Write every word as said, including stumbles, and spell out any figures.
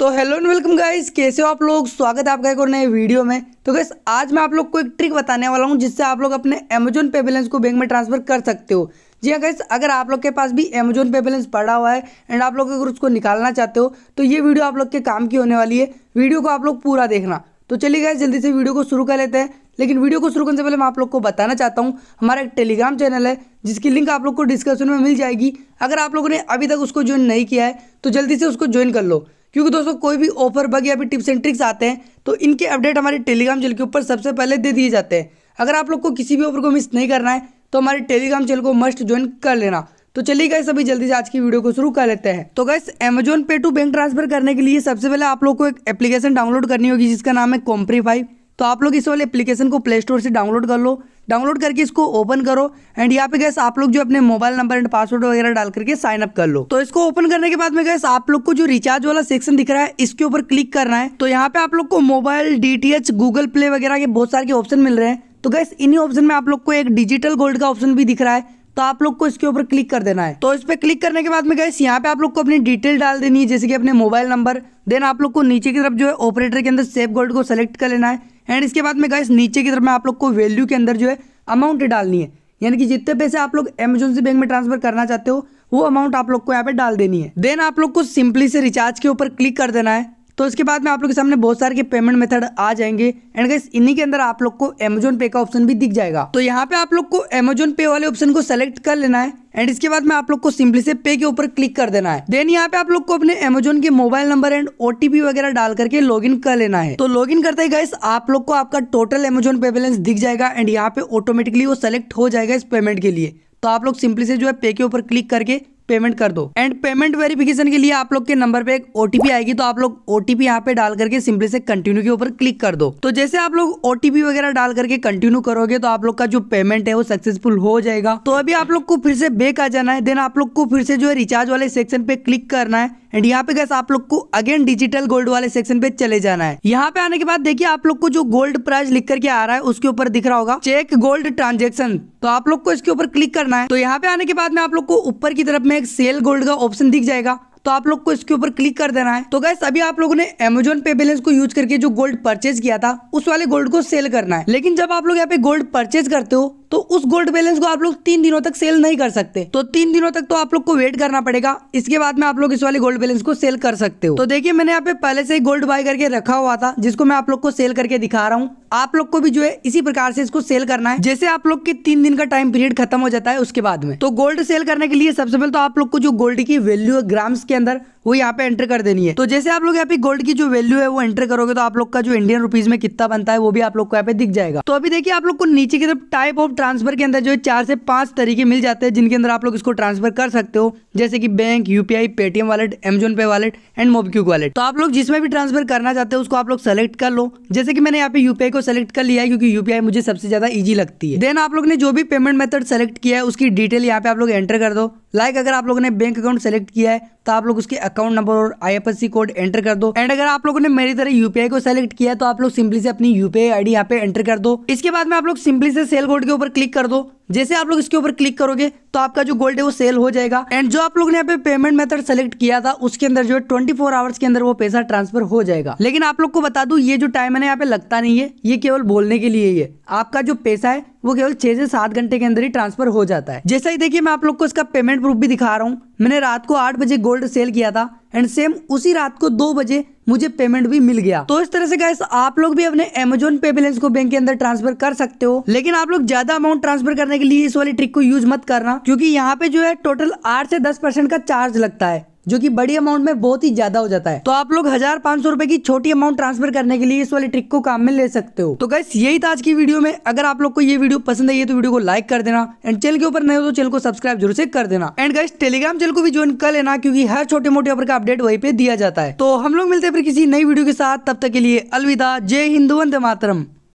तो hello and welcome guys, कैसे हो आप लोग। स्वागत है आपका एक और नए वीडियो में। तो गाइस आज मैं आप लोग को एक ट्रिक बताने वाला हूं जिससे आप लोग अपने अमेजोन पे बैलेंस को बैंक में ट्रांसफर कर सकते हो। जी हाँ गाइस, अगर आप लोग के पास भी अमेजोन पे बैलेंस पड़ा हुआ है एंड आप लोग अगर उसको निकालना चाहते हो तो ये वीडियो आप लोग के काम की होने वाली है। वीडियो को आप लोग पूरा देखना। तो चलिए गाइस जल्दी से वीडियो को शुरू कर लेते हैं। लेकिन वीडियो को शुरू करने से पहले मैं आप लोग को बताना चाहता हूँ, हमारा एक टेलीग्राम चैनल है जिसकी लिंक आप लोग को डिस्क्रिप्शन में मिल जाएगी। अगर आप लोगों ने अभी तक उसको ज्वाइन नहीं किया है तो जल्दी से उसको ज्वाइन कर लो, क्योंकि दोस्तों कोई भी ऑफर बग या फिर टिप्स एंड ट्रिक्स आते हैं तो इनके अपडेट हमारे टेलीग्राम चैनल के ऊपर सबसे पहले दे दिए जाते हैं। अगर आप लोग को किसी भी ऑफर को मिस नहीं करना है तो हमारे टेलीग्राम चैनल को मस्ट ज्वाइन कर लेना। तो चलिए गाइस अभी जल्दी से आज की वीडियो को शुरू कर लेते हैं। तो guys Amazon Pay to bank transfer करने के लिए सबसे पहले आप लोग को एक एप्लीकेशन डाउनलोड करनी होगी जिसका नाम है कॉम्प्रीफाई। तो आप लोग इस वाले एप्लीकेशन को प्ले स्टोर से डाउनलोड कर लो। डाउनलोड करके इसको ओपन करो एंड यहाँ पे गैस आप लोग जो अपने मोबाइल नंबर एंड पासवर्ड वगैरह डाल करके साइन अप कर लो। तो इसको ओपन करने के बाद में गैस आप लोग को जो रिचार्ज वाला सेक्शन दिख रहा है इसके ऊपर क्लिक करना है। तो यहाँ पे आप लोग को मोबाइल, डीटीएच, गूगल प्ले वगैरह के बहुत सारे ऑप्शन मिल रहे हैं। तो गैस इन्हीं ऑप्शन में आप लोग को एक डिजिटल गोल्ड का ऑप्शन भी दिख रहा है, तो आप लोग को इसके ऊपर क्लिक कर देना है। तो इस पर क्लिक करने के बाद में गाइस यहाँ पे आप लोग को अपनी डिटेल डाल देनी है, जैसे कि अपने मोबाइल नंबर। देन आप लोग को नीचे की तरफ जो है ऑपरेटर के अंदर सेफ गोल्ड को सेलेक्ट कर लेना है एंड इसके बाद में गाइस नीचे की तरफ में आप लोग को वैल्यू के अंदर जो है अमाउंट डालनी है, यानी कि जितने पैसे आप लोग अमेजोन से बैंक में ट्रांसफर करना चाहते हो वो अमाउंट आप लोग को यहाँ पे डाल देनी है। देन आप लोग को सिंपली से रिचार्ज के ऊपर क्लिक कर देना है। तो इसके बाद में आप लोग के सामने बहुत सारे के पेमेंट मेथड आ जाएंगे एंड गाइस इन्हीं के अंदर आप लोग को अमेजोन पे का ऑप्शन भी दिख जाएगा। तो यहाँ पे आप लोग को अमेजोन पे वाले ऑप्शन को सेलेक्ट कर लेना है एंड इसके बाद में आप लोग को सिंपली से पे के ऊपर क्लिक कर देना है। देन यहाँ पे आप लोग को अपने अमेजोन के मोबाइल नंबर एंड ओटीपी वगैरह डाल करके लॉगिन कर लेना है। तो लॉगिन करते ही गाइस आप लोग को आपका टोटल अमेजोन पे बैलेंस दिख जाएगा एंड यहाँ पे ऑटोमेटिकली वो सेलेक्ट हो जाएगा इस पेमेंट के लिए। तो आप लोग सिंपली से जो है पे के ऊपर क्लिक करके पेमेंट कर दो एंड पेमेंट वेरिफिकेशन के लिए आप लोग के नंबर पे एक ओटीपी आएगी, तो आप लोग ओटीपी यहाँ पे डाल करके सिंपली से कंटिन्यू के ऊपर क्लिक कर दो। तो जैसे आप लोग ओटीपी वगैरह डाल करके कंटिन्यू करोगे तो आप लोग का जो पेमेंट है वो सक्सेसफुल हो जाएगा। तो अभी आप लोग को फिर से बैक आ जाना है। देन आप लोग को फिर से जो है रिचार्ज वाले सेक्शन पे क्लिक करना है एंड यहाँ पे गैस आप लोग को अगेन डिजिटल गोल्ड वाले सेक्शन पे चले जाना है। यहाँ पे आने के बाद देखिए आप लोग को जो गोल्ड प्राइस लिख करके आ रहा है उसके ऊपर दिख रहा होगा चेक गोल्ड ट्रांजेक्शन, तो आप लोग को इसके ऊपर क्लिक करना है। तो यहाँ पे आने के बाद में आप लोग को ऊपर की तरफ में एक सेल गोल्ड का ऑप्शन दिख जाएगा, तो आप लोग को इसके ऊपर क्लिक कर देना है। तो गैस अभी आप लोगों ने अमेजोन पे बैलेंस को यूज करके जो गोल्ड परचेज किया था उस वाले गोल्ड को सेल करना है। लेकिन जब आप लोग यहाँ पे गोल्ड परचेज करते हो तो उस गोल्ड बैलेंस को आप लोग तीन दिनों तक सेल नहीं कर सकते, तो तीन दिनों तक तो आप लोग को वेट करना पड़ेगा। इसके बाद में आप लोग इस वाले गोल्ड बैलेंस को सेल कर सकते हो। तो देखिए मैंने यहाँ पे पहले से गोल्ड बाय करके रखा हुआ था जिसको मैं आप लोग को सेल करके दिखा रहा हूँ। आप लोग को भी जो है इसी प्रकार से इसको सेल करना है। जैसे आप लोग के तीन दिन का टाइम पीरियड खत्म हो जाता है उसके बाद में तो गोल्ड सेल करने के लिए सबसे पहले तो आप लोग को जो गोल्ड की वैल्यू है ग्राम्स के अंदर वो यहाँ पे एंटर कर देनी है। तो जैसे आप लोग यहाँ पे गोल्ड की जो वैल्यू है वो एंटर करोगे तो आप लोग का जो इंडियन रुपीज में कितना बनता है वो भी आप लोग को यहाँ पे दिख जाएगा। तो अभी देखिए आप लोग को नीचे की तरफ टाइप ऑफ ट्रांसफर के अंदर जो है चार से पांच तरीके मिल जाते हैं जिनके अंदर आप लोग इसको ट्रांसफर कर सकते हो, जैसे कि bank, UPI, Paytm wallet, Amazon Pay wallet and MobiKwik wallet. तो आप लोग जिसमें भी ट्रांसफर करना चाहते हो उसको आप लोग सेलेक्ट कर लो। जैसे कि मैंने यहाँ पे यूपीआई को सेलेक्ट कर लिया है क्योंकि यूपीआई मुझे सबसे ज्यादा ईजी लगती है। देन आप लोग ने जो भी पेमेंट मेथड सेलेक्ट किया है उसकी डिटेल यहाँ पे आप लोग एंटर कर दो। लाइक like अगर आप लोगों ने बैंक अकाउंट सेलेक्ट किया है तो आप लोग उसके अकाउंट नंबर और आईएफएससी कोड एंटर कर दो एंड अगर आप लोगों ने मेरी तरह यूपीआई को सेलेक्ट किया है तो आप लोग सिंपली से अपनी यूपीआई आईडी यहाँ पे एंटर कर दो। इसके बाद में आप लोग सिंपली से सेल कोड के ऊपर क्लिक कर दो। जैसे आप लोग इसके ऊपर क्लिक करोगे तो आपका जो गोल्ड है वो सेल हो जाएगा एंड जो आप लोग ने यहाँ पे पेमेंट मेथड सेलेक्ट किया था उसके अंदर जो है ट्वेंटी फोर आवर्स के अंदर वो पैसा ट्रांसफर हो जाएगा। लेकिन आप लोग को बता दूं ये जो टाइम है ना यहाँ पे लगता नहीं है, ये केवल बोलने के लिए ही है। आपका जो पैसा है वो केवल छह से सात घंटे के अंदर ही ट्रांसफर हो जाता है। जैसा ही देखिए मैं आप लोग को इसका पेमेंट प्रूफ भी दिखा रहा हूँ। मैंने रात को आठ बजे गोल्ड सेल किया था एंड सेम उसी रात को दो बजे मुझे पेमेंट भी मिल गया। तो इस तरह से गाइस आप लोग भी अपने अमेजोन पे बैलेंस को बैंक के अंदर ट्रांसफर कर सकते हो। लेकिन आप लोग ज्यादा अमाउंट ट्रांसफर करने के लिए इस वाली ट्रिक को यूज मत करना, क्योंकि यहाँ पे जो है टोटल आठ से दस परसेंट का चार्ज लगता है जो कि बड़ी अमाउंट में बहुत ही ज्यादा हो जाता है। तो आप लोग हजार पांच सौ रुपए की छोटी अमाउंट ट्रांसफर करने के लिए इस वाले ट्रिक को काम में ले सकते हो। तो गाइस यही था आज की वीडियो में। अगर आप लोग को ये वीडियो पसंद आई है तो वीडियो को लाइक कर देना एंड चैनल के ऊपर नए हो तो चैनल को सब्सक्राइब जरूर से कर देना एंड गाइस टेलीग्राम चैनल को भी ज्वाइन कर लेना क्योंकि हर छोटे मोटे ऑफर का अपडेट वहीं पे दिया जाता है। तो हम लोग मिलते हैं फिर किसी नई वीडियो के साथ, तब तक के लिए अलविदा। जय हिंद, वंदे मातरम।